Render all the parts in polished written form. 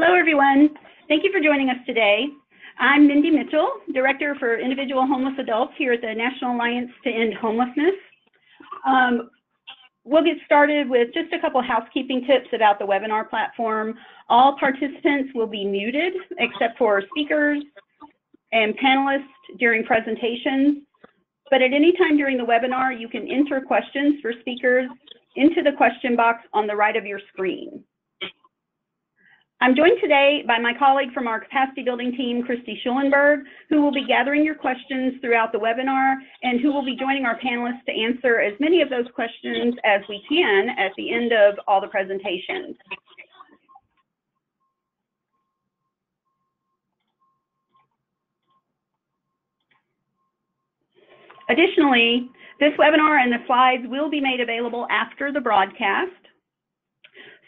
Hello, everyone. Thank you for joining us today. I'm Mindy Mitchell, Director for Individual Homeless Adults here at the National Alliance to End Homelessness. We'll get started with just a couple housekeeping tips about the webinar platform. All participants will be muted except for speakers and panelists during presentations. But at any time during the webinar, you can enter questions for speakers into the question box on the right of your screen. I'm joined today by my colleague from our capacity building team, Christy Schulenberg, who will be gathering your questions throughout the webinar and who will be joining our panelists to answer as many of those questions as we can at the end of all the presentations. Additionally, this webinar and the slides will be made available after the broadcast.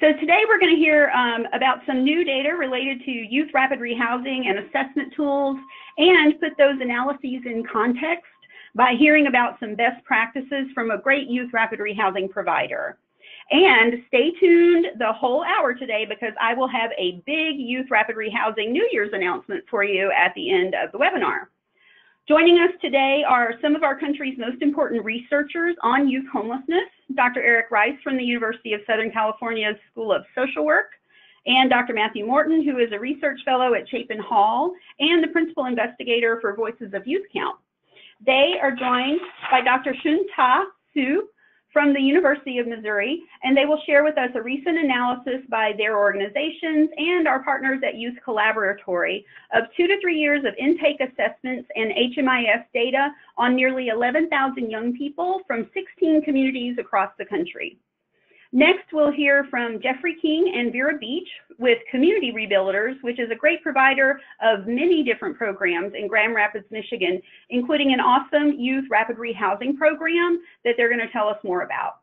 So today we're going to hear about some new data related to youth rapid rehousing and assessment tools, and put those analyses in context by hearing about some best practices from a great youth rapid rehousing provider. And stay tuned the whole hour today because I will have a big youth rapid rehousing New Year's announcement for you at the end of the webinar. Joining us today are some of our country's most important researchers on youth homelessness, Dr. Eric Rice from the University of Southern California's School of Social Work, and Dr. Matthew Morton, who is a research fellow at Chapin Hall and the principal investigator for Voices of Youth Count. They are joined by Dr. Shunta Su from the University of Missouri, and they will share with us a recent analysis by their organizations and our partners at Youth Collaboratory of 2 to 3 years of intake assessments and HMIS data on nearly 11,000 young people from 16 communities across the country. Next, we'll hear from Jeffrey King and Vera Beach with Community Rebuilders, which is a great provider of many different programs in Grand Rapids, Michigan, including an awesome youth rapid rehousing program that they're going to tell us more about.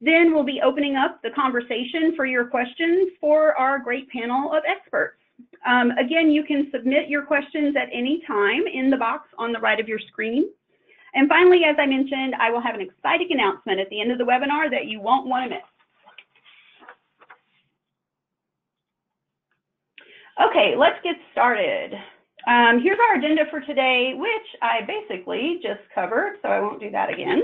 Then we'll be opening up the conversation for your questions for our great panel of experts. Again, you can submit your questions at any time in the box on the right of your screen. And finally, as I mentioned, I will have an exciting announcement at the end of the webinar that you won't want to miss. Okay, let's get started. Here's our agenda for today, which I basically just covered, so I won't do that again.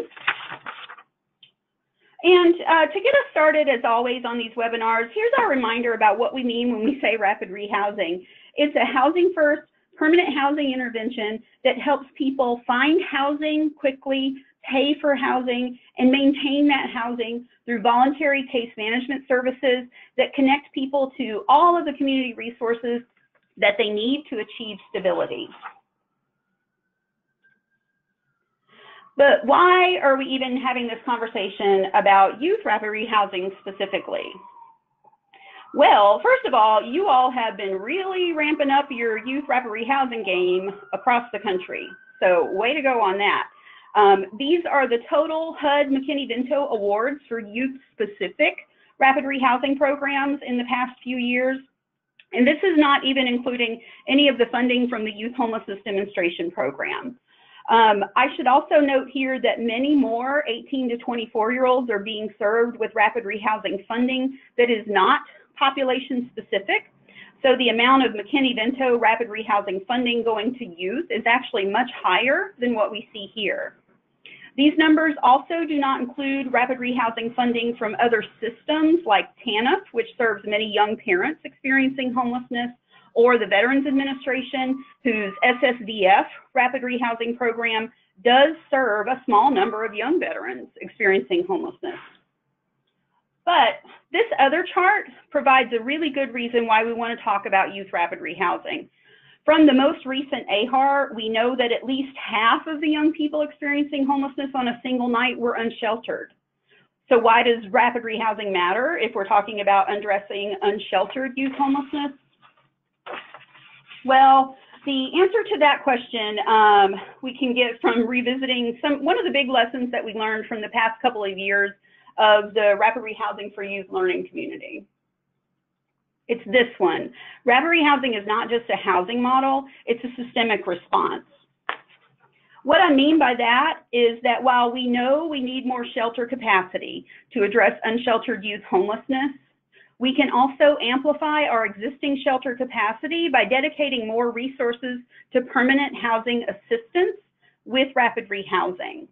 And to get us started, as always, on these webinars, here's our reminder about what we mean when we say rapid rehousing. It's a housing first, permanent housing intervention that helps people find housing quickly, pay for housing, and maintain that housing through voluntary case management services that connect people to all of the community resources that they need to achieve stability. But why are we even having this conversation about youth rapid rehousing specifically? Well, first of all, you all have been really ramping up your youth rapid rehousing game across the country. So way to go on that. These are the total HUD McKinney-Vento awards for youth-specific rapid rehousing programs in the past few years. And this is not even including any of the funding from the Youth Homelessness Demonstration Program. I should also note here that many more 18 to 24-year-olds are being served with rapid rehousing funding that is not population specific. So the amount of McKinney-Vento rapid rehousing funding going to youth is actually much higher than what we see here. These numbers also do not include rapid rehousing funding from other systems like TANF, which serves many young parents experiencing homelessness, or the Veterans Administration, whose SSVF rapid rehousing program does serve a small number of young veterans experiencing homelessness. But this other chart provides a really good reason why we want to talk about youth rapid rehousing. From the most recent AHAR, we know that at least half of the young people experiencing homelessness on a single night were unsheltered. So why does rapid rehousing matter if we're talking about addressing unsheltered youth homelessness? Well, the answer to that question we can get from revisiting one of the big lessons that we learned from the past couple of years of the Rapid Rehousing for Youth learning community. It's this one. Rapid rehousing is not just a housing model, it's a systemic response. What I mean by that is that while we know we need more shelter capacity to address unsheltered youth homelessness, We can also amplify our existing shelter capacity by dedicating more resources to permanent housing assistance with rapid rehousing.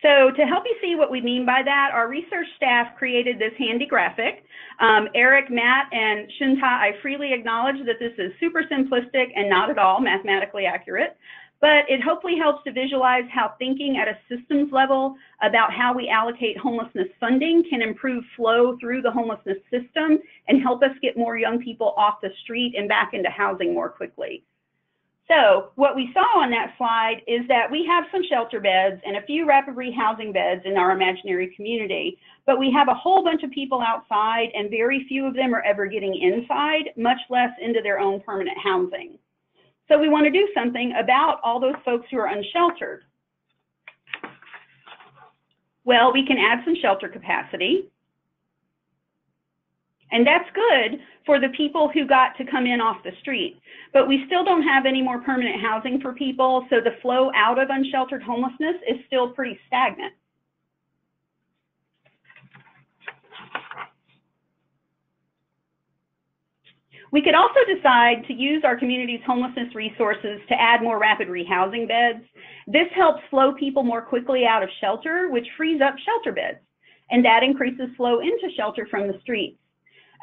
So to help you see what we mean by that, our research staff created this handy graphic. Eric, Matt, and Shunta, I freely acknowledge that this is super simplistic and not at all mathematically accurate, but it hopefully helps to visualize how thinking at a systems level about how we allocate homelessness funding can improve flow through the homelessness system and help us get more young people off the street and back into housing more quickly. So what we saw on that slide is that we have some shelter beds and a few rapid rehousing beds in our imaginary community, but we have a whole bunch of people outside and very few of them are ever getting inside, much less into their own permanent housing. So we want to do something about all those folks who are unsheltered. Well, we can add some shelter capacity. And that's good for the people who got to come in off the street. But we still don't have any more permanent housing for people, so the flow out of unsheltered homelessness is still pretty stagnant. We could also decide to use our community's homelessness resources to add more rapid rehousing beds. This helps flow people more quickly out of shelter, which frees up shelter beds, and that increases flow into shelter from the streets.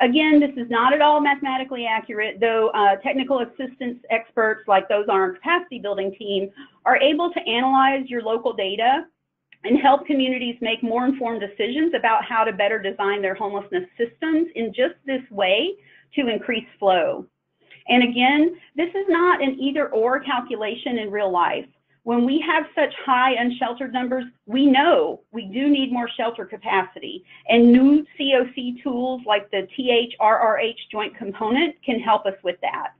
Again, this is not at all mathematically accurate, though technical assistance experts like those on our capacity building team are able to analyze your local data and help communities make more informed decisions about how to better design their homelessness systems in just this way to increase flow. And again, this is not an either-or calculation in real life. When we have such high unsheltered numbers, we know we do need more shelter capacity, and new COC tools like the THRRH joint component can help us with that.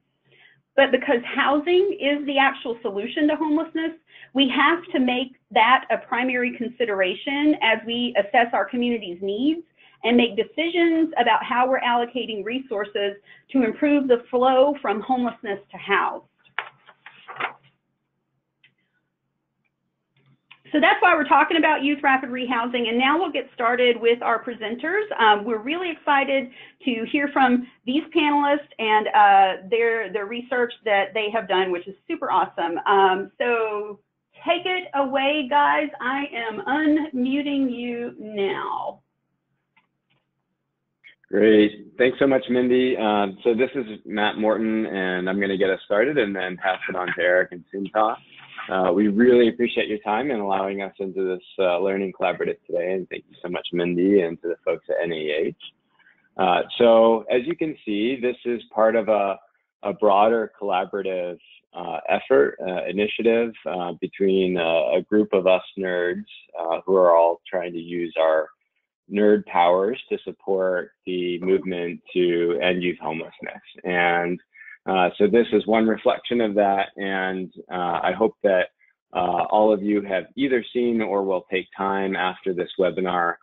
But because housing is the actual solution to homelessness, we have to make that a primary consideration as we assess our community's needs and make decisions about how we're allocating resources to improve the flow from homelessness to house. So that's why we're talking about youth rapid rehousing, and now we'll get started with our presenters. We're really excited to hear from these panelists and their research that they have done, which is super awesome. So take it away, guys. I am unmuting you now. Great. Thanks so much, Mindy. So this is Matt Morton, and I'm going to get us started and then pass it on to Eric and Shunta. We really appreciate your time and allowing us into this learning collaborative today, and thank you so much, Mindy, and to the folks at NAH. So as you can see, this is part of a broader collaborative effort, initiative between a group of us nerds who are all trying to use our nerd powers to support the movement to end youth homelessness. And so this is one reflection of that, and I hope that all of you have either seen or will take time after this webinar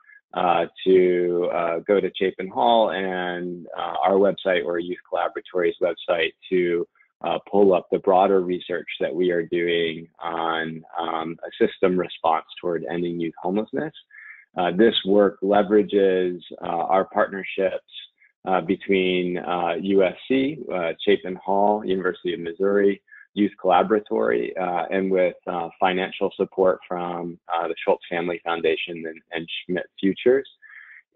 to go to Chapin Hall and our website or Youth Collaboratory's website to pull up the broader research that we are doing on a system response toward ending youth homelessness. This work leverages our partnerships between USC, Chapin Hall, University of Missouri, Youth Collaboratory, and with financial support from the Schultz Family Foundation and Schmidt Futures.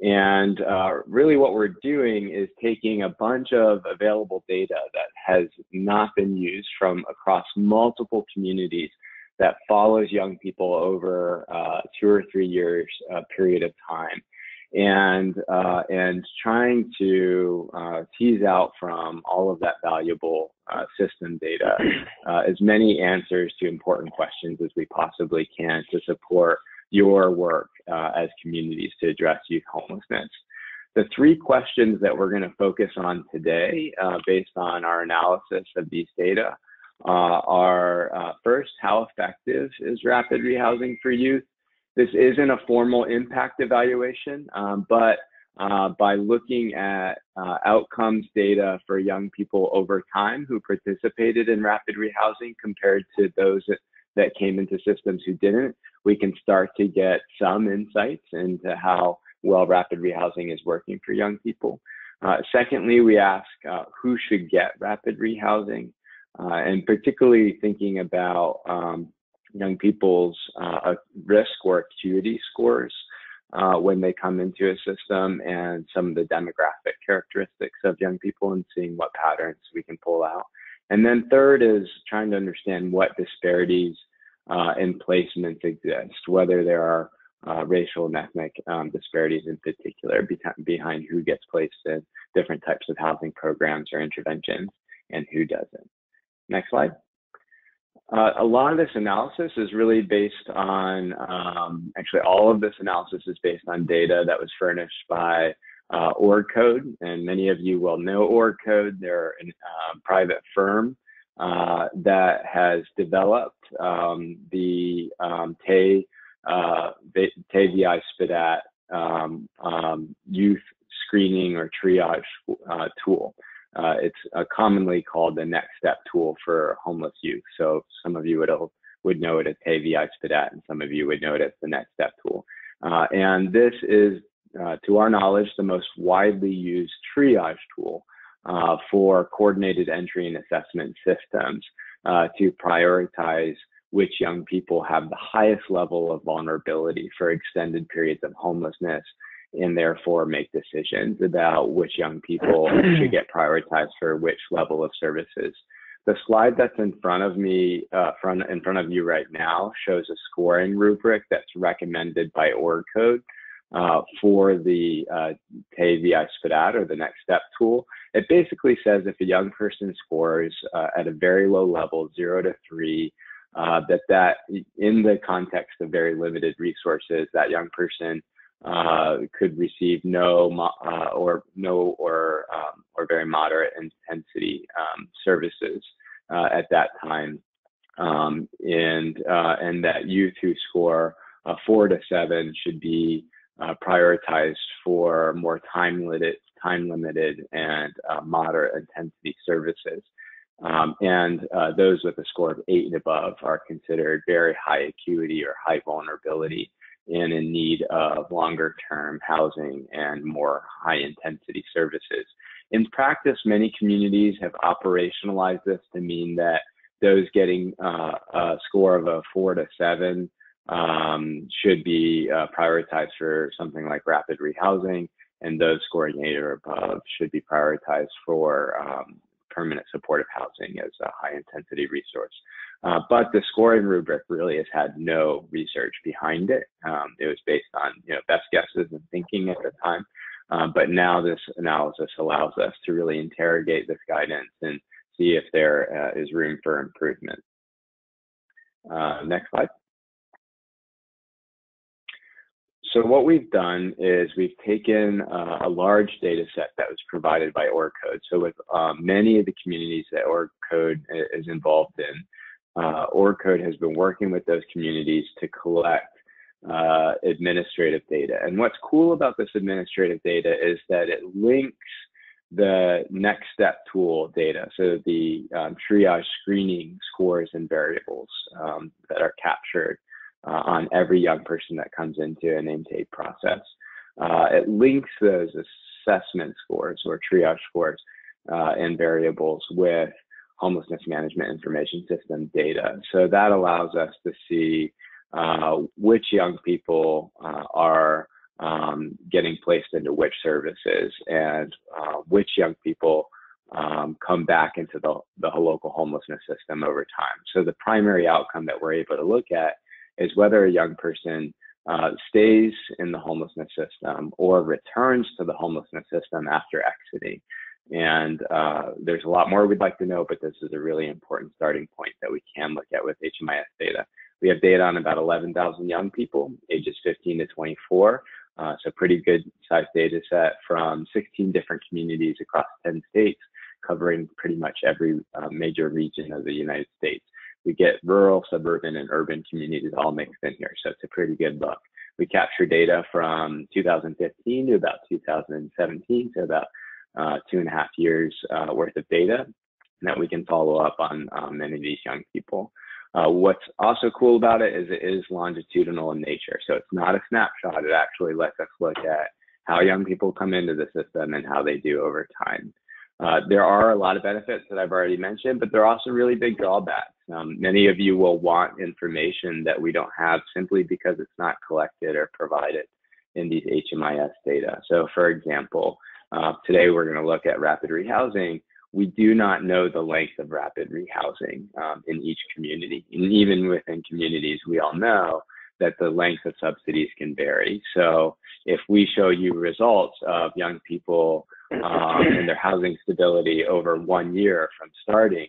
And really what we're doing is taking a bunch of available data that has not been used from across multiple communities that follows young people over 2 or 3 years period of time. And trying to tease out from all of that valuable system data as many answers to important questions as we possibly can to support your work as communities to address youth homelessness. The three questions that we're going to focus on today based on our analysis of these data are first, how effective is rapid rehousing for youth? This isn't a formal impact evaluation, but by looking at outcomes data for young people over time who participated in rapid rehousing compared to those that came into systems who didn't, we can start to get some insights into how well rapid rehousing is working for young people. Secondly, we ask who should get rapid rehousing, and particularly thinking about young people's risk or acuity scores when they come into a system, and some of the demographic characteristics of young people, and seeing what patterns we can pull out. And then third is trying to understand what disparities in placements exist, whether there are racial and ethnic disparities in particular behind who gets placed in different types of housing programs or interventions and who doesn't. Next slide. A lot of this analysis is really based on, actually all of this analysis is based on data that was furnished by OrgCode, and many of you will know OrgCode. They're a private firm that has developed the TAVI-SPDAT youth screening or triage tool. It's commonly called the next step tool for homeless youth. So some of you would know it as TAVI-SPDAT, and some of you would know it as the next step tool. And this is, to our knowledge, the most widely used triage tool for coordinated entry and assessment systems to prioritize which young people have the highest level of vulnerability for extended periods of homelessness, and therefore make decisions about which young people should get prioritized for which level of services. The slide that's in front of me, in front of you right now, shows a scoring rubric that's recommended by OrgCode for the TAVI-SPDAT, or the next step tool. It basically says if a young person scores at a very low level, 0 to 3, that in the context of very limited resources, that young person could receive no or very moderate intensity services at that time, and that youth who score 4 to 7 should be prioritized for more time limited and moderate intensity services, and those with a score of 8 and above are considered very high acuity or high vulnerability and in need of longer-term housing and more high-intensity services. In practice, many communities have operationalized this to mean that those getting a score of a 4 to 7 should be prioritized for something like rapid rehousing, and those scoring 8 or above should be prioritized for permanent supportive housing as a high-intensity resource. But the scoring rubric really has had no research behind it. It was based on best guesses and thinking at the time. But now this analysis allows us to really interrogate this guidance and see if there is room for improvement. Next slide. So what we've done is we've taken a large data set that was provided by OrgCode. So with many of the communities that OrgCode is involved in, OrgCode has been working with those communities to collect administrative data. And what's cool about this administrative data is that it links the next step tool data, so the triage screening scores and variables that are captured on every young person that comes into an intake process. It links those assessment scores or triage scores and variables with homelessness management information system data. So that allows us to see which young people are getting placed into which services, and which young people come back into the local homelessness system over time. So the primary outcome that we're able to look at is whether a young person stays in the homelessness system or returns to the homelessness system after exiting. And there's a lot more we'd like to know, but this is a really important starting point that we can look at with HMIS data. We have data on about 11,000 young people, ages 15 to 24. So pretty good sized data set from 16 different communities across 10 states, covering pretty much every major region of the United States. We get rural, suburban, and urban communities all mixed in here, so it's a pretty good look. We capture data from 2015 to about 2017, so about 2.5 years worth of data that we can follow up on many of these young people. What's also cool about it is it is longitudinal in nature. So it's not a snapshot. It actually lets us look at how young people come into the system and how they do over time. There are a lot of benefits that I've already mentioned, but there are also really big drawbacks. Many of you will want information that we don't have simply because it's not collected or provided in these HMIS data. So for example, today we're going to look at rapid rehousing. We do not know the length of rapid rehousing in each community. And even within communities, we all know that the length of subsidies can vary. So if we show you results of young people and their housing stability over 1 year from starting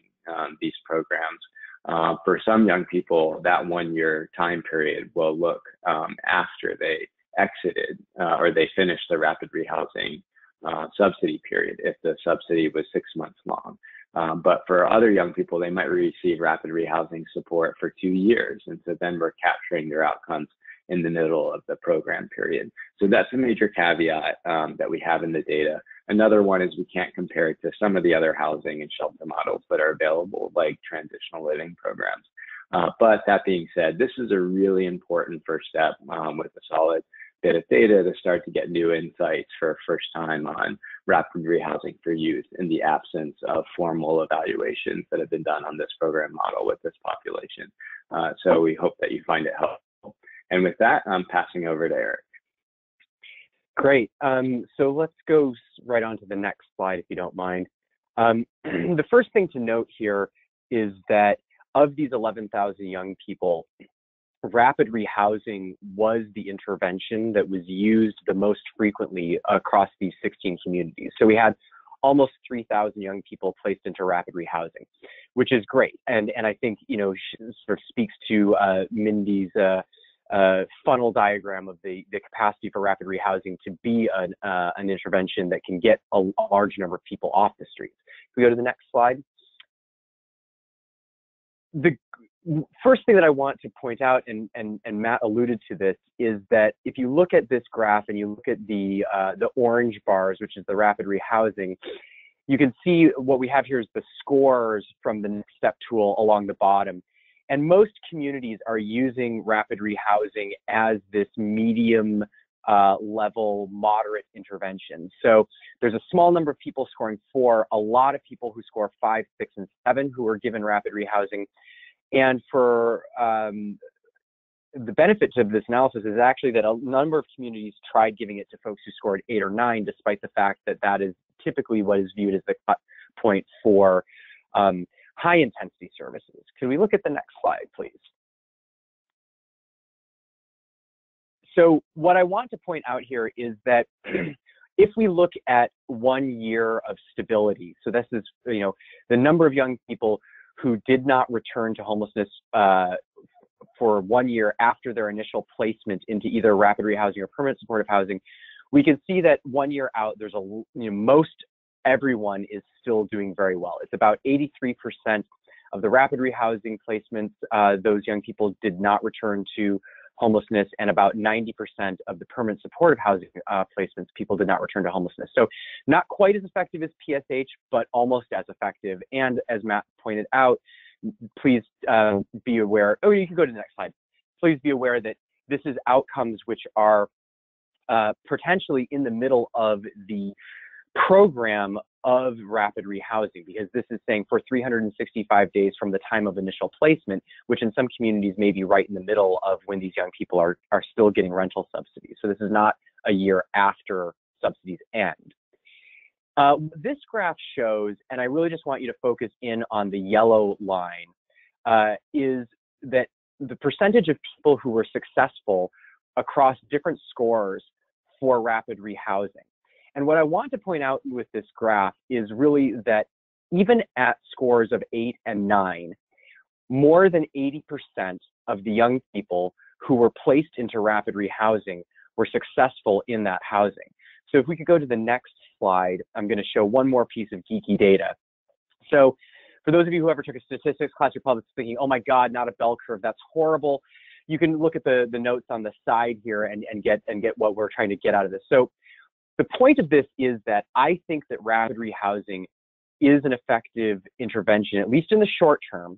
these programs, for some young people, that 1 year time period will look after they exited or they finished the rapid rehousing subsidy period if the subsidy was 6 months long. But for other young people, they might receive rapid rehousing support for 2 years. And so then we're capturing their outcomes in the middle of the program period. So that's a major caveat that we have in the data. Another one is we can't compare it to some of the other housing and shelter models that are available, like transitional living programs. But that being said, this is a really important first step with a solid bit of data to start to get new insights for first time on rapid rehousing for youth in the absence of formal evaluations that have been done on this program model with this population. So we hope that you find it helpful. And with that, I'm passing over to Eric. Great. So let's go right on to the next slide, if you don't mind. The first thing to note here is that of these 11,000 young people, rapid rehousing was the intervention that was used the most frequently across these 16 communities. So we had almost 3,000 young people placed into rapid rehousing, which is great. And I think, you know, sort of speaks to Mindy's funnel diagram of the capacity for rapid rehousing to be an intervention that can get a large number of people off the streets. Can we go to the next slide? The first thing that I want to point out, and Matt alluded to this, is that if you look at this graph and you look at the orange bars, which is the rapid rehousing, you can see what we have here is the scores from the next step tool along the bottom. And most communities are using rapid rehousing as this medium level moderate intervention. So there's a small number of people scoring 4, a lot of people who score 5, 6, and 7 who are given rapid rehousing. And for the benefits of this analysis is actually that a number of communities tried giving it to folks who scored 8 or 9, despite the fact that that is typically what is viewed as the cut point for high intensity services. Can we look at the next slide, please? So what I want to point out here is that if we look at 1 year of stability, so this is, you know, the number of young people who did not return to homelessness for 1 year after their initial placement into either rapid rehousing or permanent supportive housing, we can see that 1 year out, there's a, you know, most everyone is still doing very well. It's about 83% of the rapid rehousing placements, those young people did not return to homelessness, and about 90% of the permanent supportive housing placements, people did not return to homelessness. So not quite as effective as PSH, but almost as effective. And as Matt pointed out, please be aware, oh, you can go to the next slide. Please be aware that this is outcomes which are potentially in the middle of the program of rapid rehousing, because this is saying for 365 days from the time of initial placement, which in some communities may be right in the middle of when these young people are still getting rental subsidies. So this is not a year after subsidies end. This graph shows, and I really just want you to focus in on the yellow line, is that the percentage of people who were successful across different scores for rapid rehousing. And what I want to point out with this graph is really that even at scores of 8 and 9, more than 80% of the young people who were placed into rapid rehousing were successful in that housing. So if we could go to the next slide, I'm going to show one more piece of geeky data. So for those of you who ever took a statistics class, you're probably thinking, oh my God, not a bell curve, that's horrible. You can look at the notes on the side here and get what we're trying to get out of this. So the point of this is that I think that rapid rehousing is an effective intervention, at least in the short term,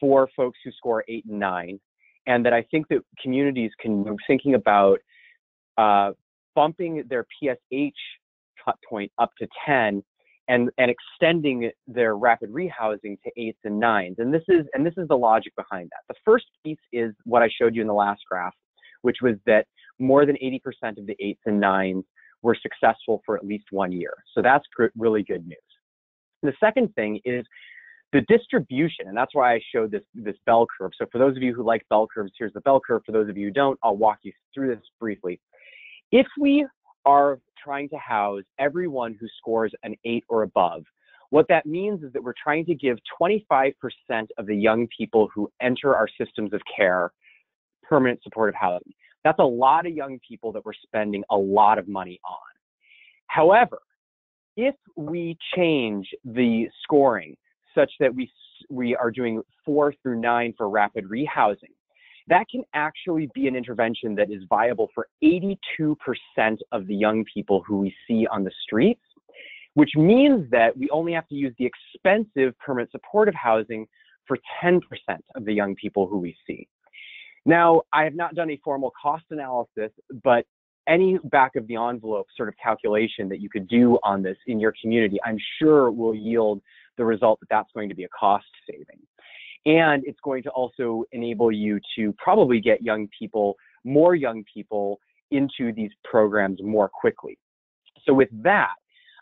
for folks who score 8 and 9, and that I think that communities can be thinking about bumping their PSH cut point up to 10 and extending their rapid rehousing to 8s and 9s. And this is the logic behind that. The first piece is what I showed you in the last graph, which was that more than 80% of the 8s and 9s were successful for at least 1 year. So that's really good news. The second thing is the distribution, and that's why I showed this bell curve. So for those of you who like bell curves, here's the bell curve. For those of you who don't, I'll walk you through this briefly. If we are trying to house everyone who scores an 8 or above, what that means is that we're trying to give 25% of the young people who enter our systems of care permanent supportive housing. That's a lot of young people that we're spending a lot of money on. However, if we change the scoring such that we are doing 4 through 9 for rapid rehousing, that can actually be an intervention that is viable for 82% of the young people who we see on the streets, which means that we only have to use the expensive permanent supportive housing for 10% of the young people who we see. Now, I have not done a formal cost analysis, but any back of the envelope sort of calculation that you could do on this in your community, I'm sure will yield the result that that's going to be a cost saving. And it's going to also enable you to probably get more young people into these programs more quickly. So with that,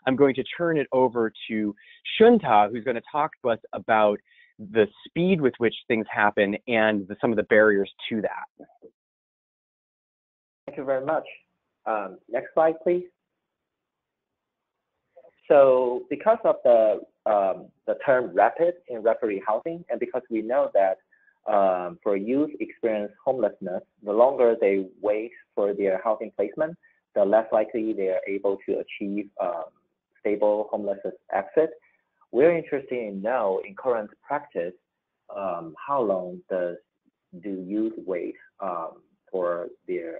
I'm going to turn it over to Shunta, who's going to talk to us about the speed with which things happen and some of the barriers to that. Thank you very much. Next slide, please. So because of the term rapid in rapid rehousing, and because we know that for youth experience homelessness, the longer they wait for their housing placement, the less likely they are able to achieve stable homelessness exit. We're interested in now, in current practice, how long do youth wait for their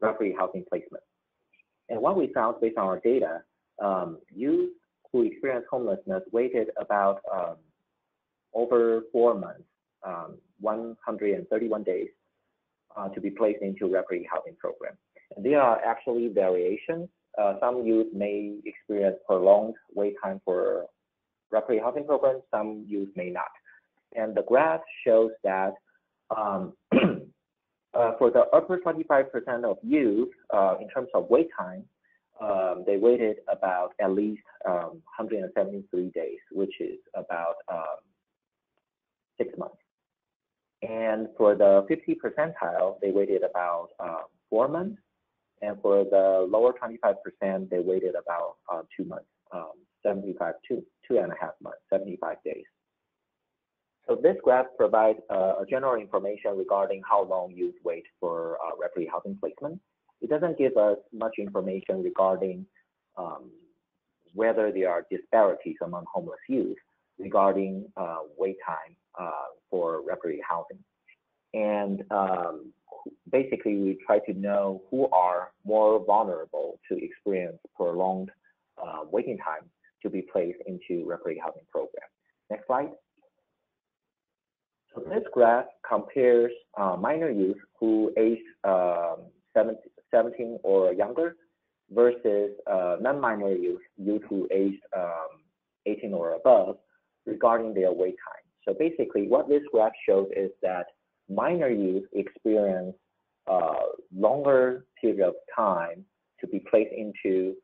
rapid rehousing placement. And what we found based on our data, youth who experienced homelessness waited about over 4 months, 131 days, to be placed into rapid rehousing program. And there are actually variations. Some youth may experience prolonged wait time for rapid rehousing program, some youth may not. And the graph shows that for the upper 25% of youth, in terms of wait time, they waited about at least 173 days, which is about 6 months. And for the 50 percentile, they waited about 4 months. And for the lower 25%, they waited about 2 months, 2.5 months, 75 days. So this graph provides general information regarding how long youth wait for rapid housing placement. It doesn't give us much information regarding whether there are disparities among homeless youth regarding wait time for rapid housing. And basically, we try to know who are more vulnerable to experience prolonged waiting time to be placed into rapid housing program. Next slide. So this graph compares minor youth who aged 17 or younger versus non-minor youth who aged 18 or above regarding their wait time. So basically what this graph shows is that minor youth experience longer period of time to be placed into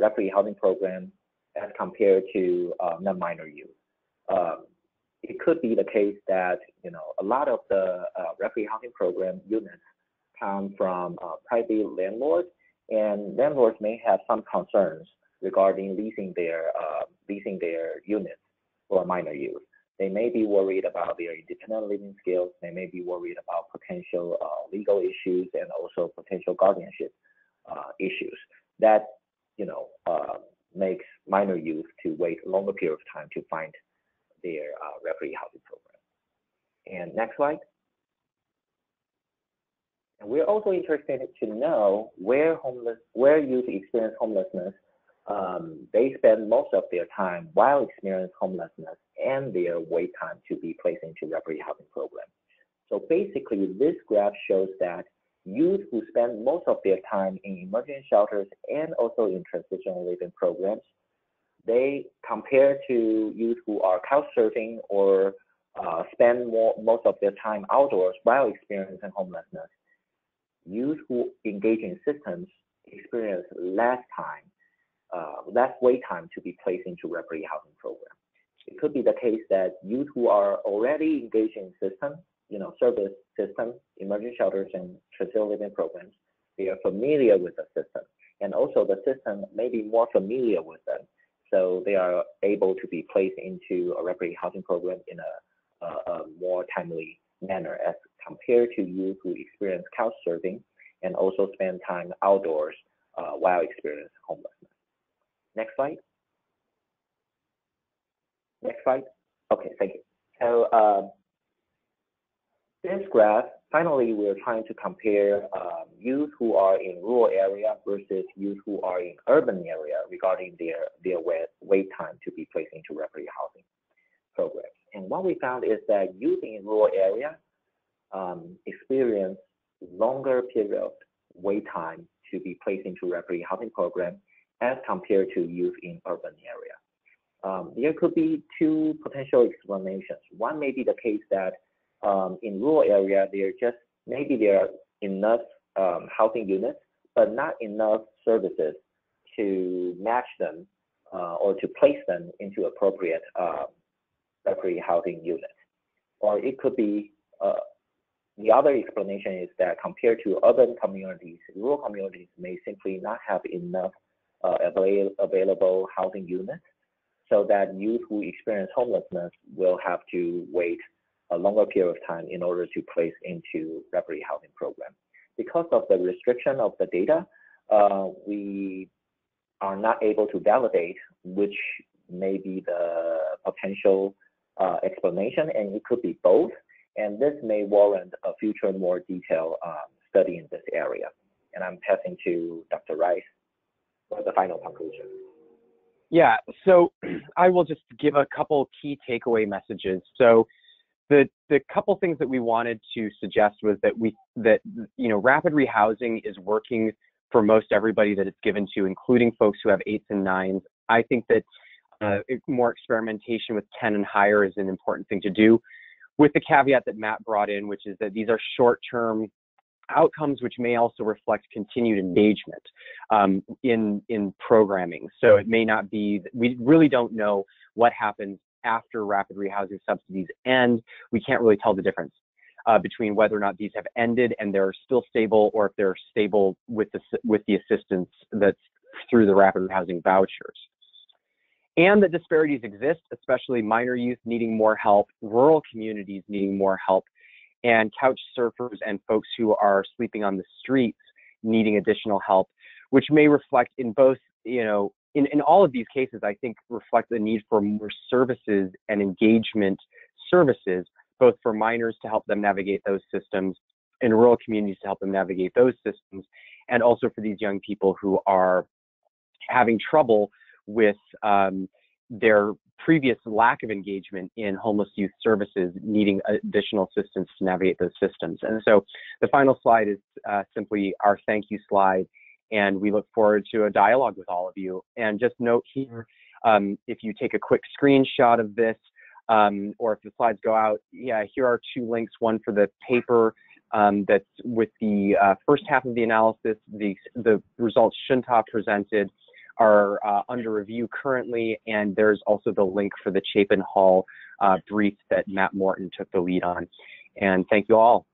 rapid housing program as compared to non-minor youth. It could be the case that, you know, a lot of the rapid housing program units come from private landlords, and landlords may have some concerns regarding leasing their units for minor youth. They may be worried about their independent living skills. They may be worried about potential legal issues and also potential guardianship issues. That, you know, makes minor youth to wait a longer period of time to find their rapid housing program. And next slide. And we're also interested to know where youth experience homelessness. They spend most of their time while experiencing homelessness and their wait time to be placed into recovery housing program. So basically, this graph shows that youth who spend most of their time in emergency shelters and also in transitional living programs, they compare to youth who are couch surfing or spend most of their time outdoors while experiencing homelessness. Youth who engage in systems experience less wait time to be placed into recovery housing program. It could be the case that youth who are already engaged in systems, service systems, emergency shelters, and transitional living programs, they are familiar with the system. And also the system may be more familiar with them. So they are able to be placed into a recovery housing program in a more timely manner as compared to youth who experience couch surfing and also spend time outdoors while experiencing homelessness. Next slide. Next slide. Okay, thank you. So this graph, finally, we're trying to compare youth who are in rural area versus youth who are in urban area regarding their wait time to be placed into recovery housing programs. And what we found is that youth in rural area experience longer period of wait time to be placed into recovery housing program as compared to youth in urban area. There could be two potential explanations. One may be the case that in rural area, there are enough housing units, but not enough services to match them or to place them into appropriate recovery housing units. Or it could be the other explanation is that compared to urban communities, rural communities may simply not have enough available housing units, so that youth who experience homelessness will have to wait a longer period of time in order to place into recovery housing program. Because of the restriction of the data, we are not able to validate which may be the potential explanation, and it could be both. And this may warrant a future more detailed study in this area. And I'm passing to Dr. Rice for the final conclusion. Yeah, so I will just give a couple key takeaway messages. So the couple things that we wanted to suggest was that rapid rehousing is working for most everybody that it's given to, including folks who have 8s and 9s. I think that more experimentation with 10 and higher is an important thing to do, with the caveat that Matt brought in, which is that these are short-term outcomes which may also reflect continued engagement in programming. So it may not be, we really don't know what happens after rapid rehousing subsidies end. We can't really tell the difference between whether or not these have ended and they're still stable, or if they're stable with the assistance that's through the rapid rehousing vouchers. And that disparities exist, especially minor youth needing more help, rural communities needing more help, and couch surfers and folks who are sleeping on the streets needing additional help, which may reflect in both, in all of these cases, I think reflect the need for more services and engagement services, both for minors to help them navigate those systems, and rural communities to help them navigate those systems, and also for these young people who are having trouble with their previous lack of engagement in homeless youth services, needing additional assistance to navigate those systems. And so the final slide is simply our thank you slide, and we look forward to a dialogue with all of you. And just note here, if you take a quick screenshot of this, or if the slides go out, here are two links, one for the paper that's with the first half of the analysis, the results Shunta presented are under review currently, and there's also the link for the Chapin Hall brief that Matt Morton took the lead on. And thank you all.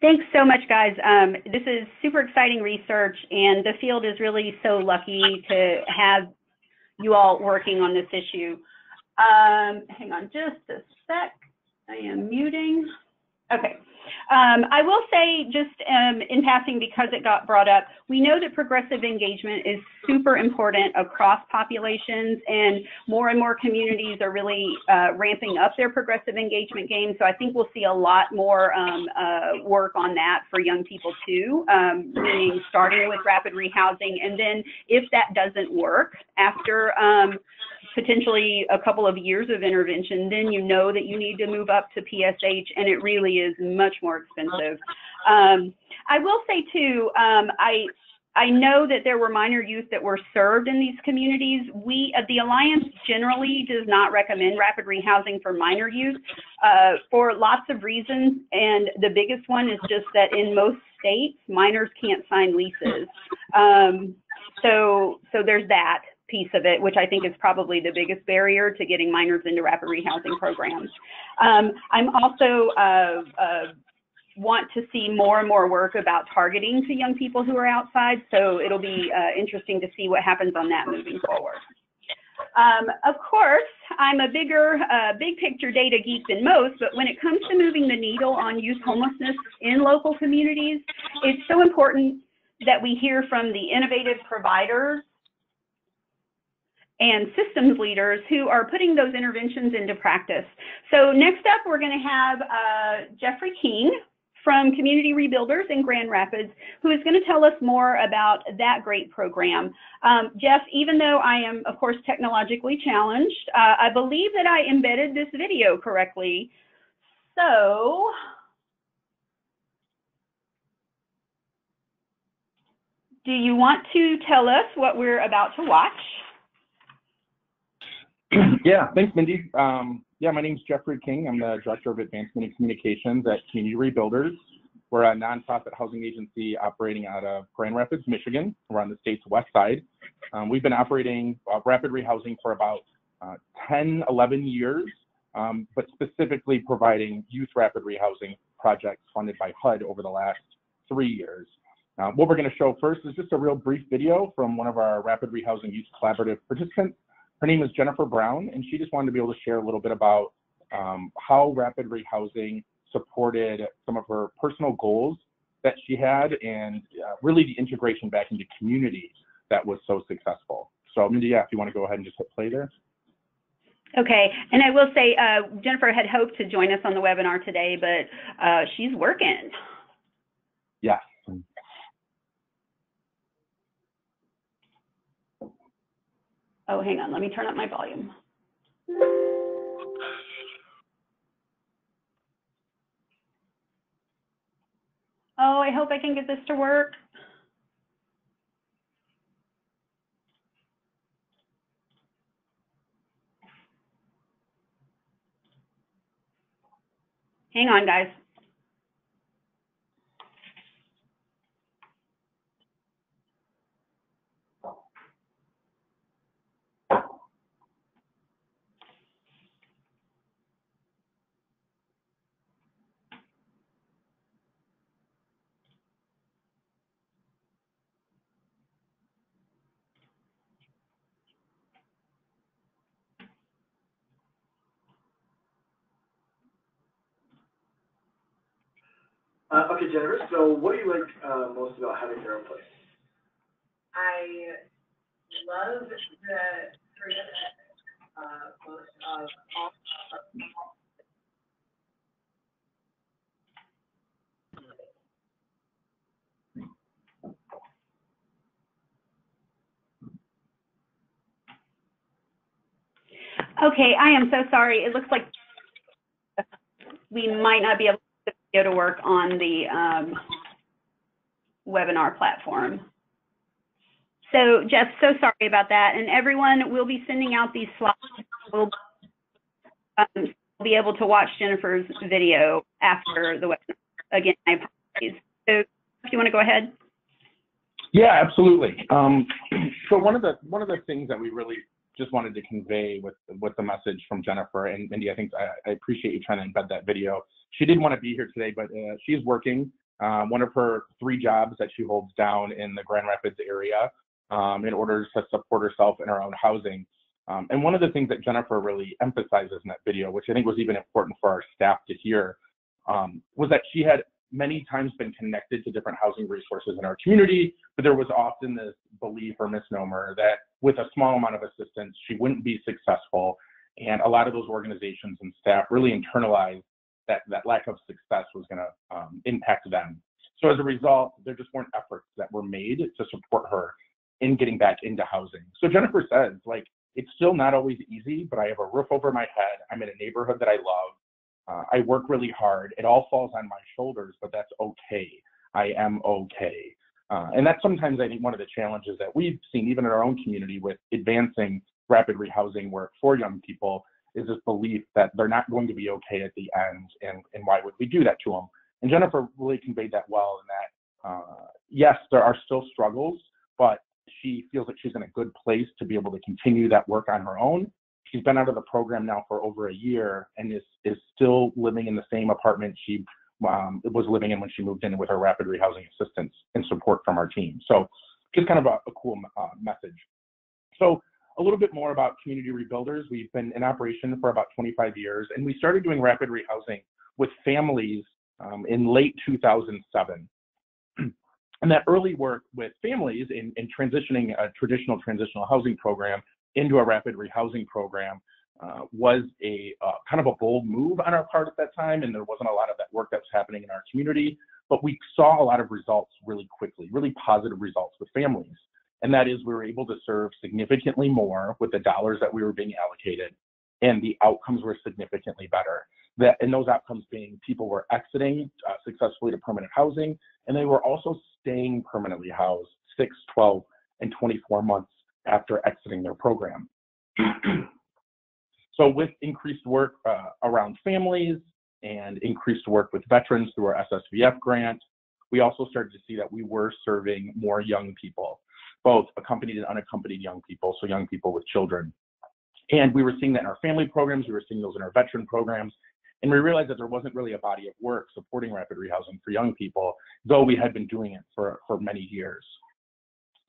Thanks so much, guys. This is super exciting research, and the field is really so lucky to have you all working on this issue. Hang on just a sec, I am muting. Okay. I will say just in passing, because it got brought up, we know that progressive engagement is super important across populations, and more communities are really ramping up their progressive engagement game. So I think we'll see a lot more work on that for young people too, meaning starting with rapid rehousing. And then if that doesn't work after potentially a couple of years of intervention, then you know that you need to move up to PSH, and it really is much more expensive. I will say too, I know that there were minor youth that were served in these communities. We, the Alliance generally does not recommend rapid rehousing for minor youth for lots of reasons. And the biggest one is just that in most states, minors can't sign leases. So there's that piece of it, which I think is probably the biggest barrier to getting minors into rapid rehousing programs. I'm also want to see more and more work about targeting to young people who are outside, so it'll be interesting to see what happens on that moving forward. Of course, I'm a bigger, big picture data geek than most, but when it comes to moving the needle on youth homelessness in local communities, it's so important that we hear from the innovative providers and systems leaders who are putting those interventions into practice. So next up, we're going to have Jeffrey King from Community Rebuilders in Grand Rapids, who is going to tell us more about that great program. Jeff, even though I am, of course, technologically challenged, I believe that I embedded this video correctly. So do you want to tell us what we're about to watch? Yeah, thanks, Mindy. Yeah, my name is Jeffrey King. I'm the Director of Advancement and Communications at Community Rebuilders. We're a nonprofit housing agency operating out of Grand Rapids, Michigan. We're on the state's west side. We've been operating rapid rehousing for about 10, 11 years, but specifically providing youth rapid rehousing projects funded by HUD over the last 3 years. What we're going to show first is just a real brief video from one of our rapid rehousing youth collaborative participants. Her name is Jennifer Brown, and she just wanted to be able to share a little bit about how rapid rehousing supported some of her personal goals that she had, and really the integration back into community that was so successful. So Mindy, yeah, if you want to go ahead and just hit play there. Okay, and I will say Jennifer had hoped to join us on the webinar today, but she's working. Yes. Oh, hang on, let me turn up my volume. Oh, I hope I can get this to work. Hang on, guys. Okay, Jennifer, so what do you like most about having your own place? I love the freedom most of all. Okay, I am so sorry. It looks like we might not be able to work on the webinar platform. So Jeff, so sorry about that. And everyone, will be sending out these slides. We'll be able to watch Jennifer's video after the webinar. Again, I apologize. So if you want to go ahead. Yeah, absolutely. So one of the things that we really just wanted to convey with the message from Jennifer, and Mindy, I think I appreciate you trying to embed that video. She didn't want to be here today, but she's working. One of her 3 jobs that she holds down in the Grand Rapids area in order to support herself in her own housing. And one of the things that Jennifer really emphasizes in that video, which I think was even important for our staff to hear, was that she had many times been connected to different housing resources in our community, but there was often this belief or misnomer that with a small amount of assistance, she wouldn't be successful. And a lot of those organizations and staff really internalized that lack of success was going to impact them. So as a result, there just weren't efforts that were made to support her in getting back into housing. So Jennifer says, like, It's still not always easy, but I have a roof over my head. I'm in a neighborhood that I love. I work really hard. It all falls on my shoulders, but that's okay. I am okay. And that's sometimes, I think, one of the challenges that we've seen, even in our own community, with advancing rapid rehousing work for young people, is this belief that they're not going to be okay at the end, and why would we do that to them? And Jennifer really conveyed that well, in that, yes, there are still struggles, but she feels like she's in a good place to be able to continue that work on her own. She's been out of the program now for over a year and is still living in the same apartment she was living in when she moved in, with her rapid rehousing assistance and support from our team. So just kind of a cool message. So a little bit more about Community Rebuilders. We've been in operation for about 25 years, and we started doing rapid rehousing with families in late 2007. And that early work with families in transitioning a traditional transitional housing program into a rapid rehousing program was a kind of a bold move on our part at that time, and there wasn't a lot of that work that was happening in our community, but we saw a lot of results really quickly, really positive results with families. And that is, we were able to serve significantly more with the dollars that we were being allocated, and the outcomes were significantly better. That, and those outcomes being, people were exiting successfully to permanent housing, and they were also staying permanently housed 6, 12, and 24 months after exiting their program. So with increased work around families and increased work with veterans through our SSVF grant, we also started to see that we were serving more young people, both accompanied and unaccompanied young people, so young people with children. And we were seeing that in our family programs, we were seeing those in our veteran programs, and we realized that there wasn't really a body of work supporting rapid rehousing for young people, though we had been doing it for many years.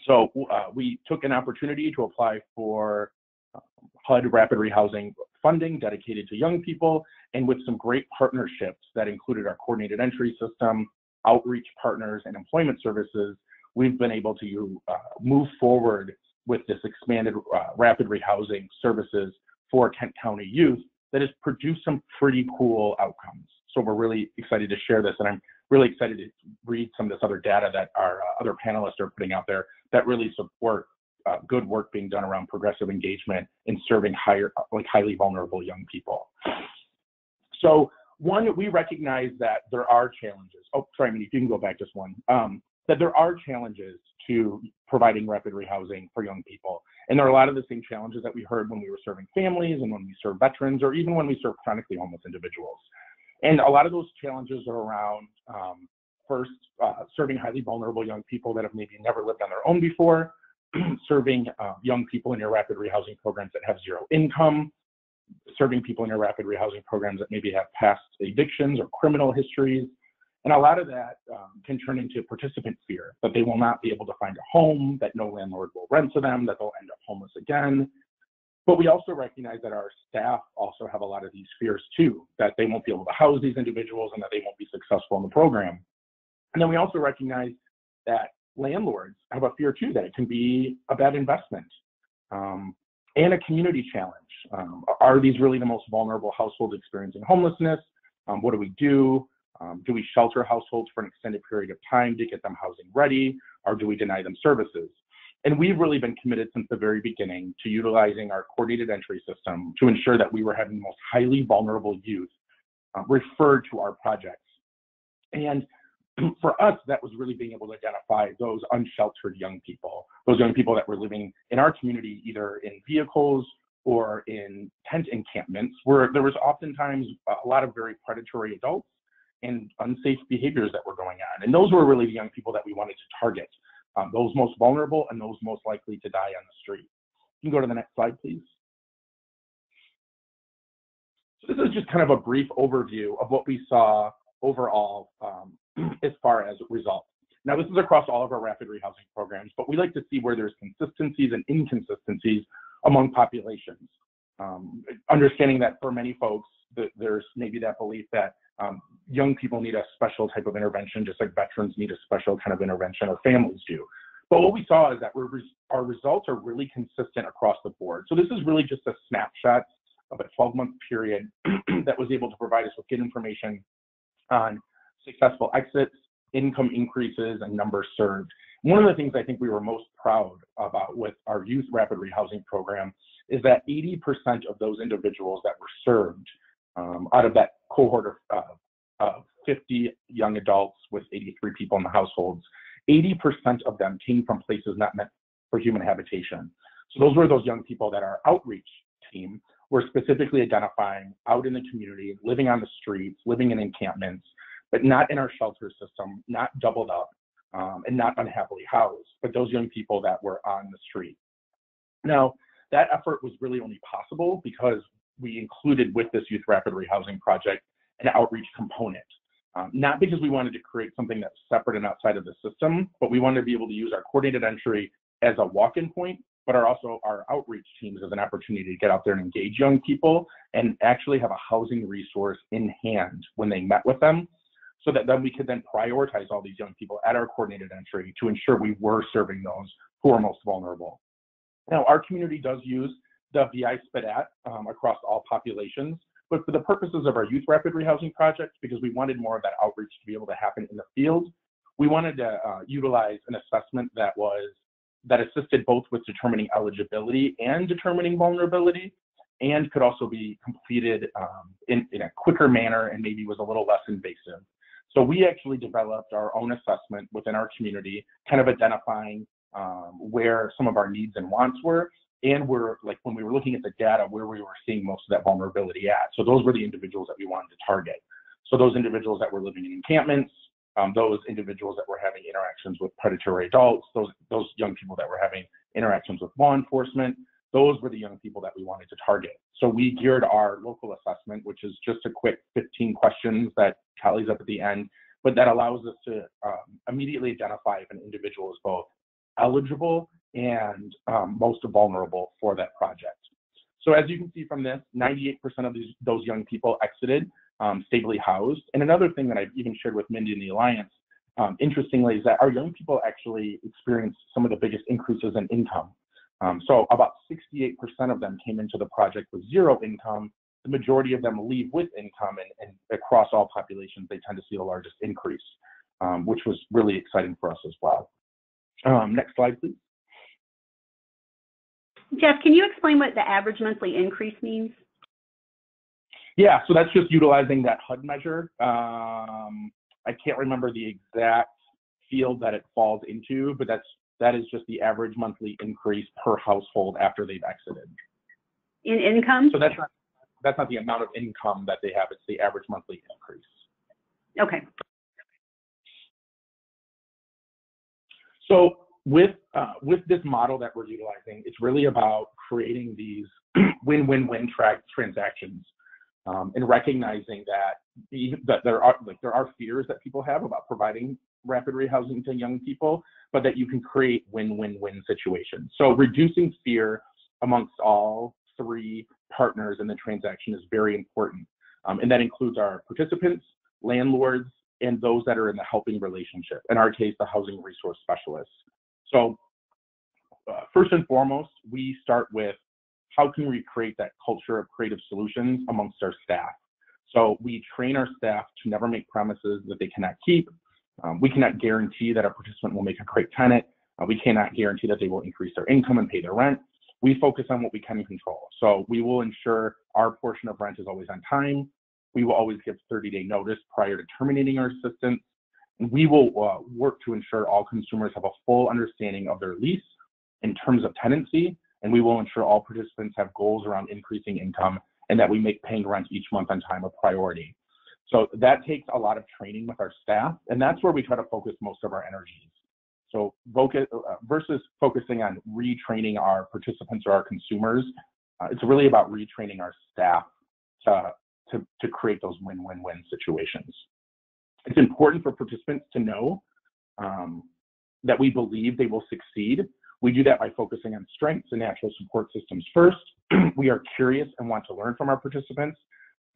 So we took an opportunity to apply for HUD rapid rehousing funding dedicated to young people, and with some great partnerships that included our coordinated entry system, outreach partners, and employment services, we've been able to move forward with this expanded rapid rehousing services for Kent County youth that has produced some pretty cool outcomes. So we're really excited to share this, and I'm really excited to read some of this other data that our other panelists are putting out there that really support good work being done around progressive engagement and serving highly vulnerable young people. So one, we recognize that there are challenges. Oh, sorry, Mindy, you can go back just one. That there are challenges to providing rapid rehousing for young people. And there are a lot of the same challenges that we heard when we were serving families, and when we serve veterans, or even when we serve chronically homeless individuals. And a lot of those challenges are around, first, serving highly vulnerable young people that have maybe never lived on their own before, serving young people in your rapid rehousing programs that have zero income, serving people in your rapid rehousing programs that maybe have past evictions or criminal histories. And a lot of that can turn into participant fear, that they will not be able to find a home, that no landlord will rent to them, that they'll end up homeless again. But we also recognize that our staff also have a lot of these fears too, that they won't be able to house these individuals and that they won't be successful in the program. And then we also recognize that landlords have a fear too, that it can be a bad investment and a community challenge. Are these really the most vulnerable households experiencing homelessness? What do we do? Do we shelter households for an extended period of time to get them housing ready, or do we deny them services? And we've really been committed since the very beginning to utilizing our coordinated entry system to ensure that we were having the most highly vulnerable youth referred to our projects. And for us, that was really being able to identify those unsheltered young people, those young people that were living in our community, either in vehicles or in tent encampments, where there was oftentimes a lot of very predatory adults and unsafe behaviors that were going on. And those were really the young people that we wanted to target, those most vulnerable and those most likely to die on the street. You can go to the next slide, please. So this is just kind of a brief overview of what we saw overall as far as results. Now, this is across all of our rapid rehousing programs, but we like to see where there's consistencies and inconsistencies among populations. Understanding that for many folks, there's maybe that belief that young people need a special type of intervention, just like veterans need a special kind of intervention, or families do. But what we saw is that our results are really consistent across the board. So this is really just a snapshot of a 12-month period that was able to provide us with good information on successful exits, income increases, and numbers served. One of the things I think we were most proud about with our youth rapid rehousing program is that 80% of those individuals that were served, out of that cohort of 50 young adults with 83 people in the households, 80% of them came from places not meant for human habitation. So those were those young people that our outreach team were specifically identifying out in the community, living on the streets, living in encampments, but not in our shelter system, not doubled up, and not unhappily housed, but those young people that were on the street. Now, that effort was really only possible because we included with this Youth Rapid Rehousing Project an outreach component. Not because we wanted to create something that's separate and outside of the system, but we wanted to be able to use our coordinated entry as a walk-in point, but are also our outreach teams as an opportunity to get out there and engage young people and actually have a housing resource in hand when they met with them, so that then we could then prioritize all these young people at our coordinated entry to ensure we were serving those who are most vulnerable. Now, our community does use the VI-SPDAT across all populations, but for the purposes of our Youth Rapid Rehousing Project, because we wanted more of that outreach to be able to happen in the field, we wanted to utilize an assessment that assisted both with determining eligibility and determining vulnerability, and could also be completed in a quicker manner and maybe was a little less invasive. So we actually developed our own assessment within our community, kind of identifying where some of our needs and wants were, and where, like when we were looking at the data, where we were seeing most of that vulnerability at. So those were the individuals that we wanted to target. So those individuals that were living in encampments, those individuals that were having interactions with predatory adults, those young people that were having interactions with law enforcement, those were the young people that we wanted to target. So we geared our local assessment, which is just a quick 15 questions that tallies up at the end, but that allows us to immediately identify if an individual is both eligible and most vulnerable for that project. So as you can see from this, 98% of those young people exited stably housed. And another thing that I've even shared with Mindy and the Alliance, interestingly, is that our young people actually experienced some of the biggest increases in income. So about 68% of them came into the project with zero income. The majority of them leave with income, and across all populations, they tend to see the largest increase, which was really exciting for us as well. Next slide, please. Jeff, can you explain what the average monthly increase means? Yeah, so that's just utilizing that HUD measure. I can't remember the exact field that it falls into, but that is just the average monthly increase per household after they've exited. In income? So that's not the amount of income that they have, it's the average monthly increase. Okay. So with this model that we're utilizing, it's really about creating these win-win-win transactions, and recognizing that there are fears that people have about providing rapid rehousing to young people, but that you can create win-win-win situations. So reducing fear amongst all three partners in the transaction is very important, and that includes our participants, landlords, and those that are in the helping relationship, in our case, the housing resource specialists. So first and foremost, we start with how can we create that culture of creative solutions amongst our staff. So we train our staff to never make promises that they cannot keep. We cannot guarantee that a participant will make a great tenant. We cannot guarantee that they will increase their income and pay their rent. We focus on what we can control. So we will ensure our portion of rent is always on time. We will always give 30-day notice prior to terminating our assistance. And we will work to ensure all consumers have a full understanding of their lease in terms of tenancy. And we will ensure all participants have goals around increasing income, and that we make paying rent each month on time a priority. So that takes a lot of training with our staff, and that's where we try to focus most of our energies. So versus focusing on retraining our participants or our consumers, it's really about retraining our staff to create those win-win-win situations. It's important for participants to know that we believe they will succeed. We do that by focusing on strengths and natural support systems first. We are curious and want to learn from our participants.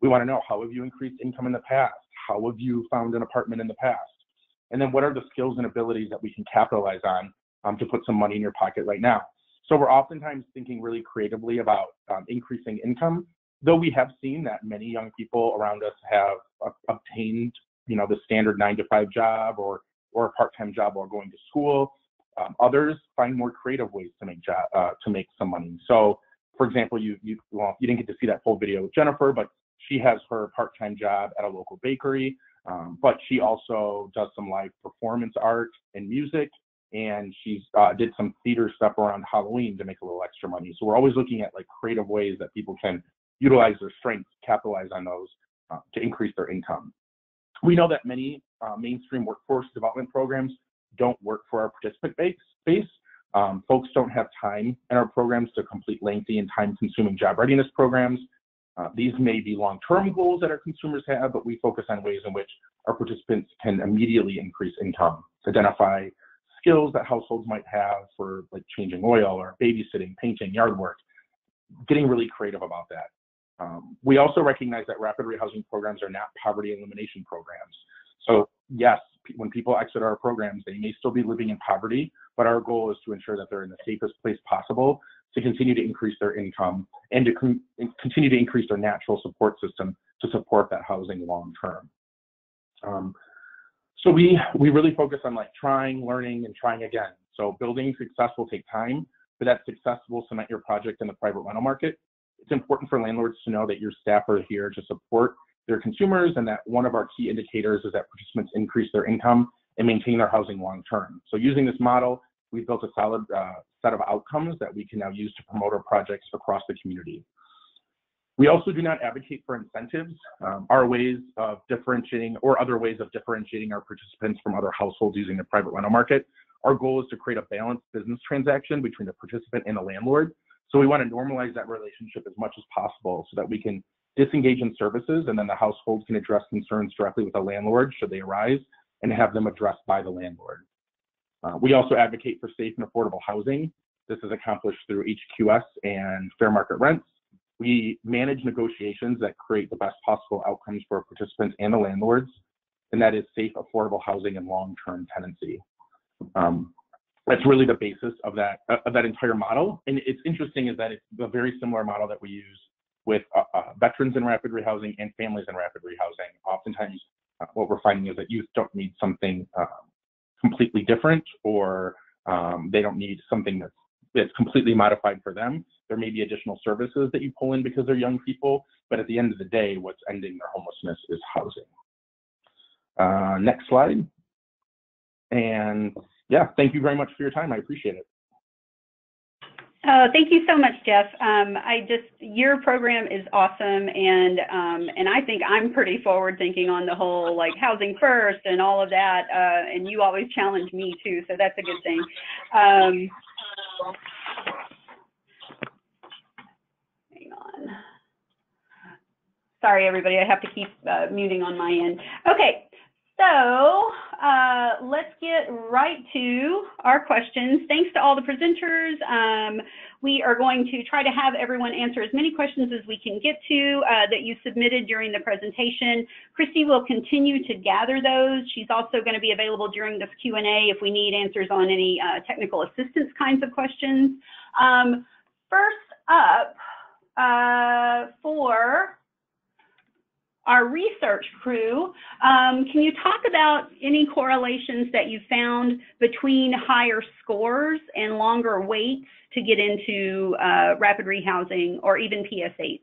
We want to know, how have you increased income in the past? How have you found an apartment in the past? And then what are the skills and abilities that we can capitalize on to put some money in your pocket right now? So we're oftentimes thinking really creatively about increasing income, though we have seen that many young people around us have obtained, you know, the standard 9-to-5 job or a part-time job while going to school. Others find more creative ways to make some money. So For example, you didn't get to see that full video with Jennifer, but she has her part-time job at a local bakery, but she also does some live performance art and music, and she's did some theater stuff around Halloween to make a little extra money. So we're always looking at like creative ways that people can utilize their strengths, capitalize on those to increase their income. We know that many mainstream workforce development programs don't work for our participant base. Folks don't have time in our programs to complete lengthy and time-consuming job readiness programs. These may be long-term goals that our consumers have, but we focus on ways in which our participants can immediately increase income, identify skills that households might have for like changing oil or babysitting, painting, yard work, getting really creative about that. We also recognize that rapid rehousing programs are not poverty elimination programs. So yes, when people exit our programs, they may still be living in poverty, but our goal is to ensure that they're in the safest place possible to continue to increase their income and to continue to increase their natural support system to support that housing long term. So we really focus on like trying, learning, and trying again. So building success will take time, but that success will cement your project in the private rental market. It's important for landlords to know that your staff are here to support their consumers, and that one of our key indicators is that participants increase their income and maintain their housing long term. So using this model, we've built a solid set of outcomes that we can now use to promote our projects across the community. We also do not advocate for incentives. Our ways of differentiating or other ways of differentiating our participants from other households using the private rental market. Our goal is to create a balanced business transaction between the participant and the landlord. So we want to normalize that relationship as much as possible so that we can disengage in services, and then the household can address concerns directly with the landlord should they arise and have them addressed by the landlord. We also advocate for safe and affordable housing. This is accomplished through HQS and fair market rents. We manage negotiations that create the best possible outcomes for participants and the landlords, and that is safe, affordable housing and long-term tenancy. That's really the basis of that entire model. And it's interesting is that it's a very similar model that we use with veterans in rapid rehousing and families in rapid rehousing. Oftentimes, what we're finding is that youth don't need something completely different, or they don't need something that's completely modified for them. There may be additional services that you pull in because they're young people, but at the end of the day, what's ending their homelessness is housing. Next slide. And yeah, thank you very much for your time. I appreciate it. Oh, thank you so much, Jeff. Your program is awesome, and I think I'm pretty forward thinking on the whole like housing first and all of that. And you always challenge me too, so that's a good thing. Hang on. Sorry, everybody. I have to keep muting on my end. Okay. So let's get right to our questions. Thanks to all the presenters. We are going to try to have everyone answer as many questions as we can get to that you submitted during the presentation. Christy will continue to gather those. She's also going to be available during this Q&A if we need answers on any technical assistance kinds of questions. First up, for our research crew, can you talk about any correlations that you found between higher scores and longer waits to get into rapid rehousing or even PSH?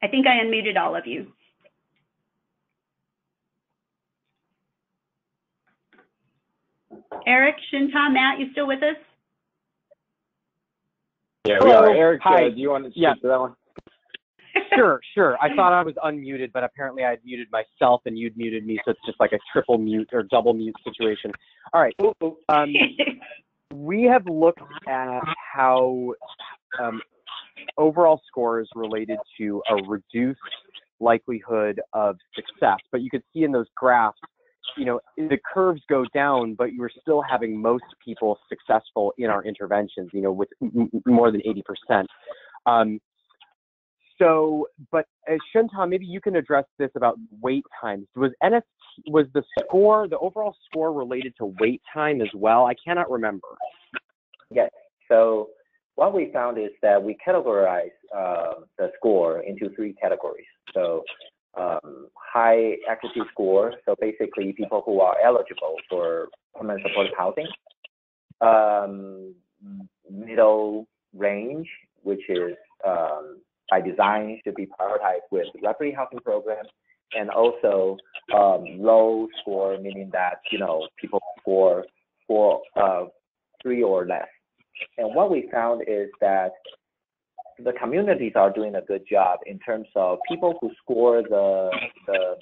I think I unmuted all of you. Eric, Shunta, Matt, you still with us? Yeah, we are. Eric, hi. Do you want to speak to that one? Sure. I thought I was unmuted, but apparently I'd muted myself and you'd muted me, so it's just like a triple mute or double mute situation. All right. We have looked at how overall scores related to a reduced likelihood of success, but you could see in those graphs, you know, the curves go down, but you're still having most people successful in our interventions, you know, with more than 80%. But Shunta, maybe you can address this about wait times. Was the score, the overall score related to wait time as well? I cannot remember. Yes. So what we found is that we categorize the score into three categories. So high equity score, so basically people who are eligible for permanent supportive housing, middle range, which is by design should be prioritized with refugee housing programs, and also low score, meaning that people score three or less. And what we found is that the communities are doing a good job in terms of people who score at the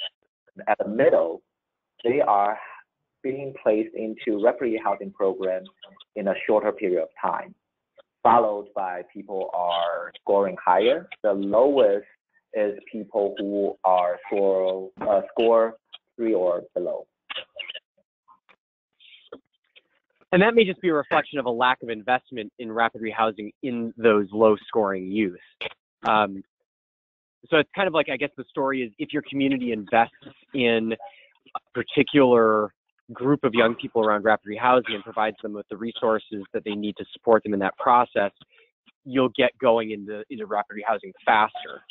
middle. They are being placed into refugee housing programs in a shorter period of time, followed by people are scoring higher. The lowest is people who are score three or below. And that may just be a reflection of a lack of investment in rapid rehousing in those low-scoring youth. So it's kind of like, I guess the story is, if your community invests in a particular group of young people around rapid rehousing and provides them with the resources that they need to support them in that process, you'll get going into rapid rehousing faster.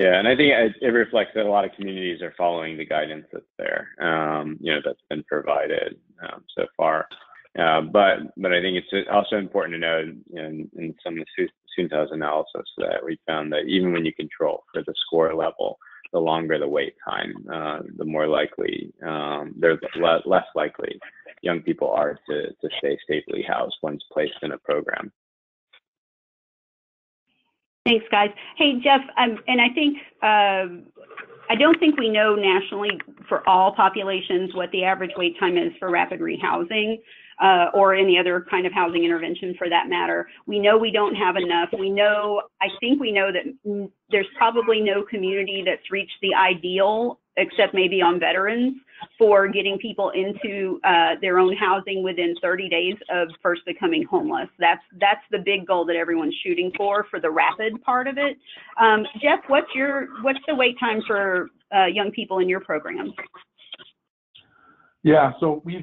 Yeah, and I think it reflects that a lot of communities are following the guidance that's there, that's been provided so far. But I think it's also important to know in some of Shunta's analysis that we found that even when you control for the score level, the longer the wait time, the more likely, they're less likely young people are to stay stably housed once placed in a program. Thanks, guys. Hey, Jeff, and I think I don't think we know nationally for all populations what the average wait time is for rapid rehousing or any other kind of housing intervention for that matter. We know we don't have enough. I think we know that there's probably no community that's reached the ideal, except maybe on veterans, for getting people into their own housing within 30 days of first becoming homeless. That's the big goal that everyone's shooting for the rapid part of it. Jeff, what's the wait time for young people in your program? Yeah, so we've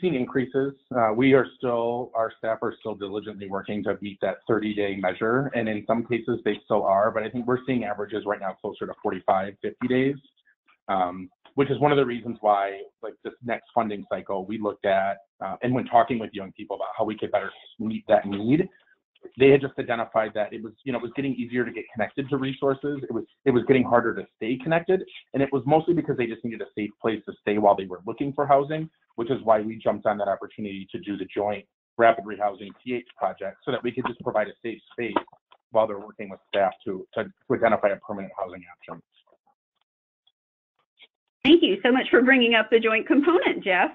seen increases. Our staff are still diligently working to beat that 30-day measure, and in some cases they still are, but I think we're seeing averages right now closer to 45, 50 days, which is one of the reasons why, like, this next funding cycle, we looked at, and when talking with young people about how we could better meet that need, they had just identified that it was, it was getting easier to get connected to resources. It was getting harder to stay connected. And it was mostly because they just needed a safe place to stay while they were looking for housing, which is why we jumped on that opportunity to do the joint rapid rehousing TH project, so that we could just provide a safe space while they're working with staff to identify a permanent housing option. Thank you so much for bringing up the joint component, Jeff.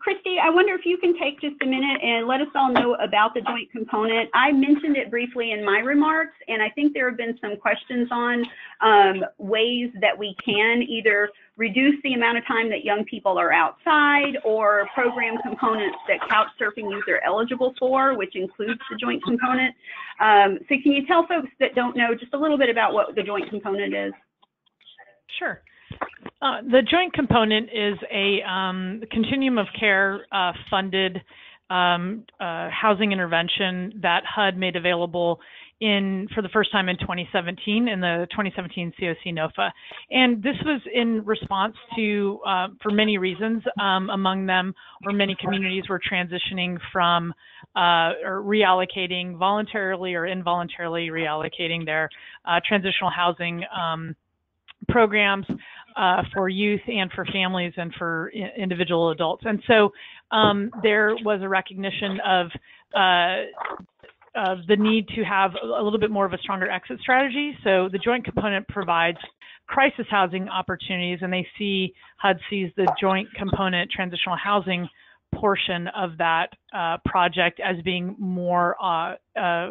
Christy, I wonder if you can take just a minute and let us all know about the joint component. I mentioned it briefly in my remarks, and I think there have been some questions on ways that we can either reduce the amount of time that young people are outside, or program components that couch-surfing youth are eligible for, which includes the joint component. So can you tell folks that don't know just a little bit about what the joint component is? Sure. The joint component is a continuum of care funded housing intervention that HUD made available for the first time in 2017 in the 2017 COC NOFA. And this was in response to, for many reasons, among them were many communities were transitioning from or reallocating, voluntarily or involuntarily reallocating their transitional housing programs for youth and for families and for individual adults. And so there was a recognition of the need to have a little bit more of a stronger exit strategy. So the joint component provides crisis housing opportunities, and HUD sees the joint component transitional housing portion of that project as being more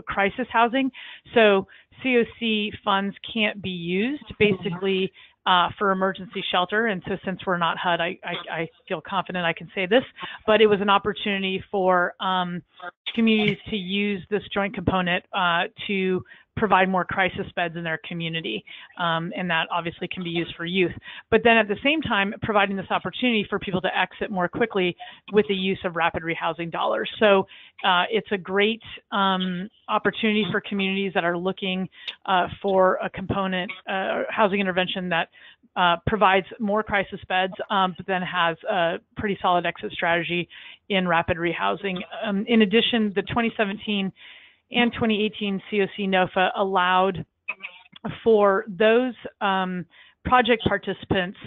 crisis housing. So COC funds can't be used basically for emergency shelter. And so since we're not HUD, I feel confident I can say this, but it was an opportunity for communities to use this joint component to provide more crisis beds in their community. And that obviously can be used for youth. But then at the same time, providing this opportunity for people to exit more quickly with the use of rapid rehousing dollars. So it's a great opportunity for communities that are looking for a component housing intervention that provides more crisis beds, but then has a pretty solid exit strategy in rapid rehousing. In addition, the 2017 and 2018 COC NOFA allowed for those project participants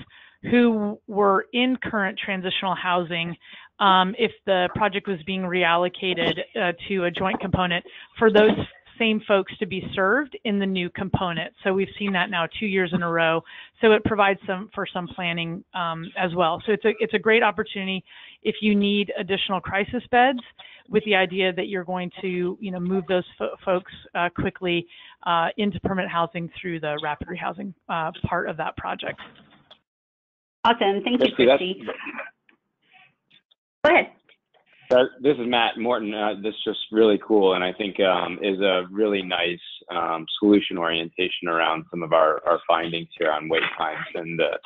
who were in current transitional housing, if the project was being reallocated to a joint component, for those same folks to be served in the new component. So we've seen that now 2 years in a row. So it provides some for some planning as well. So it's a great opportunity if you need additional crisis beds, with the idea that you're going to, you know, move those folks quickly into permanent housing through the rapid rehousing part of that project. Awesome. Thank you, Christy. Go ahead. This is Matt Morton. This is just really cool, and I think is a really nice solution orientation around some of our findings here on wait times and the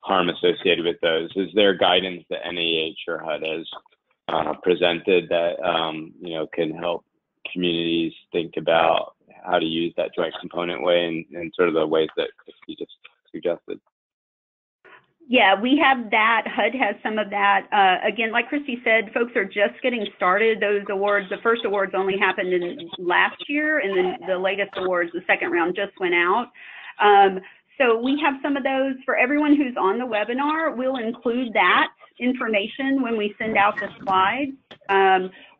harm associated with those. Is there guidance that NAH or HUD has presented that you know, can help communities think about how to use that joint component way and sort of the ways that you just suggested? Yeah, we have that. HUD has some of that. Again, like Christy said, folks are just getting started. Those awards, the first awards only happened in last year, and then the latest awards, the second round, just went out. So we have some of those. For everyone who's on the webinar, we'll include that information when we send out the slides.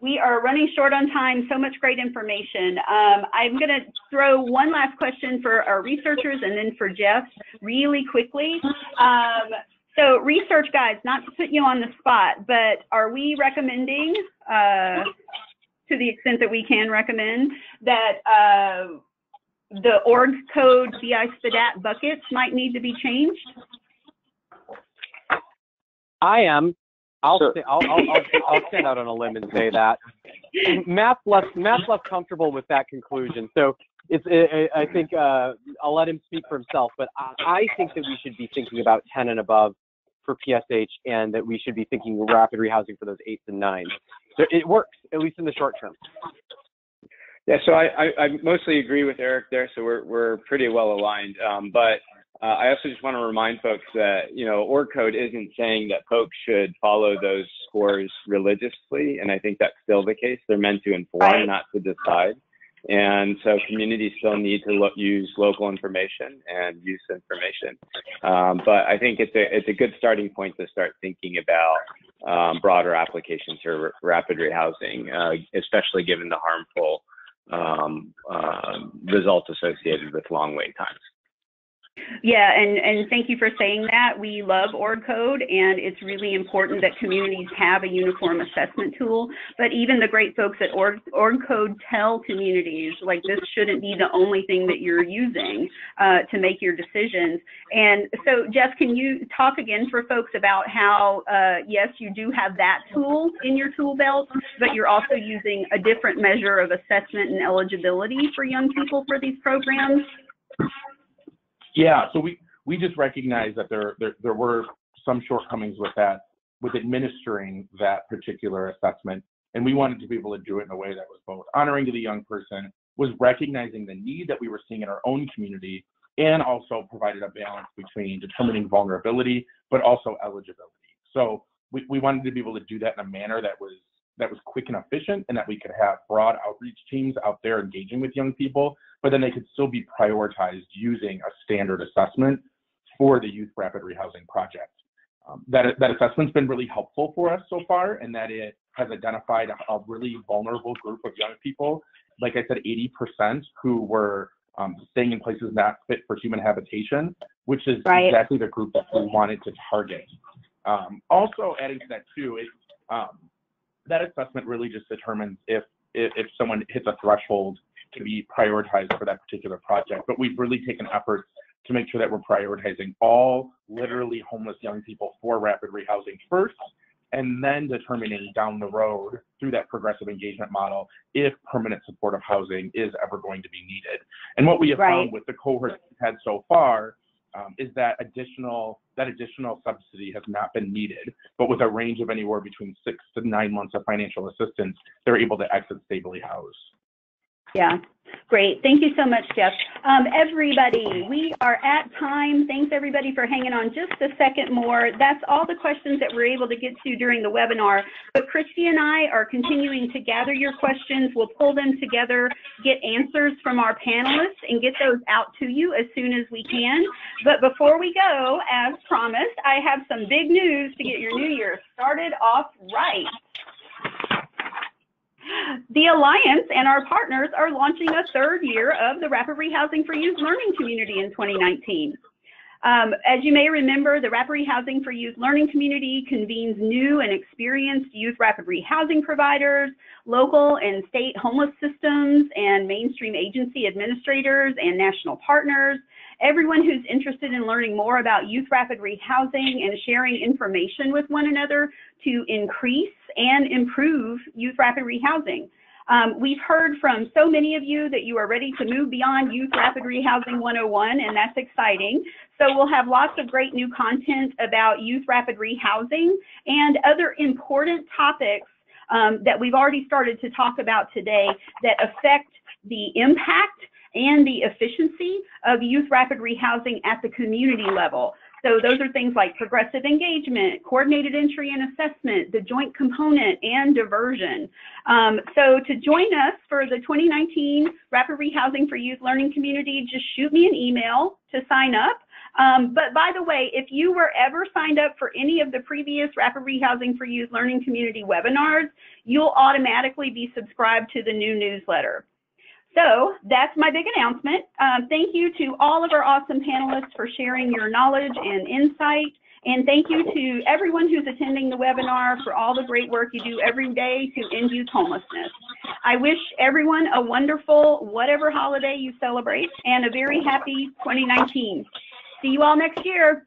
We are running short on time, so much great information. I'm going to throw one last question for our researchers and then for Jeff really quickly. So research guys, not to put you on the spot, but are we recommending, to the extent that we can recommend, that the OrgCode VI-SPDAT buckets might need to be changed? I am. I'll stand out on a limb and say that. Matt's left comfortable with that conclusion, so I think I'll let him speak for himself. But I think that we should be thinking about 10 and above for PSH, and that we should be thinking rapid rehousing for those 8s and 9s. So it works, at least in the short term. Yeah, so I mostly agree with Eric there. So we're pretty well aligned, but. I also just want to remind folks that, you know, OrgCode isn't saying that folks should follow those scores religiously, and I think that's still the case. They're meant to inform, not to decide. And so communities still need to use local information and use information. But I think it's a good starting point to start thinking about broader applications for rapid rehousing, especially given the harmful results associated with long wait times. Yeah, and thank you for saying that. We love OrgCode, and it's really important that communities have a uniform assessment tool. But even the great folks at OrgCode tell communities, like, this shouldn't be the only thing that you're using to make your decisions. And so, Jeff, can you talk again for folks about how, yes, you do have that tool in your tool belt, but you're also using a different measure of assessment and eligibility for young people for these programs? Yeah, so we just recognize that there were some shortcomings with that, with administering that particular assessment, and we wanted to be able to do it in a way that was both honoring to the young person, was recognizing the need that we were seeing in our own community, and also provided a balance between determining vulnerability but also eligibility. So we wanted to be able to do that in a manner that was quick and efficient, and that we could have broad outreach teams out there engaging with young people, but then they could still be prioritized using a standard assessment for the Youth Rapid Rehousing Project. That assessment's been really helpful for us so far, and that it has identified a really vulnerable group of young people. Like I said, 80% who were staying in places not fit for human habitation, which is exactly the group that we wanted to target. Also adding to that too, is that assessment really just determines if someone hits a threshold to be prioritized for that particular project. But we've really taken efforts to make sure that we're prioritizing all literally homeless young people for rapid rehousing first, and then determining down the road through that progressive engagement model if permanent supportive housing is ever going to be needed. And what we have found with the cohorts we've had so far is that additional subsidy has not been needed, but with a range of anywhere between 6 to 9 months of financial assistance, they're able to exit stably housed. Yeah, great. Thank you so much, Jeff. Everybody, we are at time. Thanks, everybody, for hanging on just a second more. That's all the questions that we're able to get to during the webinar. But Christy and I are continuing to gather your questions. We'll pull them together, get answers from our panelists, and get those out to you as soon as we can. But before we go, as promised, I have some big news to get your new year started off right. The Alliance and our partners are launching a third year of the Rapid Rehousing for Youth Learning Community in 2019. As you may remember, the Rapid Rehousing for Youth Learning Community convenes new and experienced youth rapid rehousing providers, local and state homeless systems, and mainstream agency administrators and national partners. Everyone who's interested in learning more about youth rapid rehousing and sharing information with one another to increase and improve youth rapid rehousing. We've heard from so many of you that you are ready to move beyond Youth Rapid Rehousing 101, and that's exciting. So we'll have lots of great new content about youth rapid rehousing and other important topics that we've already started to talk about today that affect the impact and the efficiency of youth rapid rehousing at the community level. So those are things like progressive engagement, coordinated entry and assessment, the joint component, and diversion. So to join us for the 2019 Rapid Rehousing for Youth Learning Community, just shoot me an email to sign up. But by the way, if you were ever signed up for any of the previous Rapid Rehousing for Youth Learning Community webinars, you'll automatically be subscribed to the new newsletter. So that's my big announcement. Thank you to all of our awesome panelists for sharing your knowledge and insight. And thank you to everyone who's attending the webinar for all the great work you do every day to end youth homelessness. I wish everyone a wonderful whatever holiday you celebrate and a very happy 2019. See you all next year.